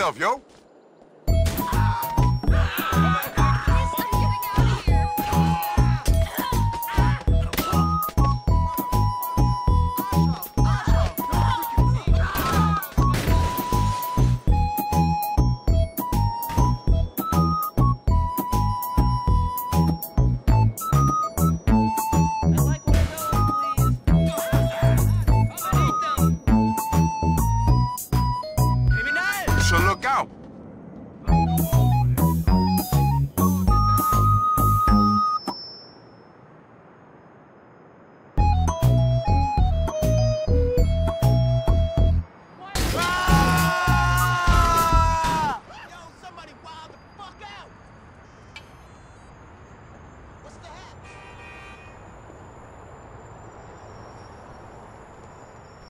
yourself, yo.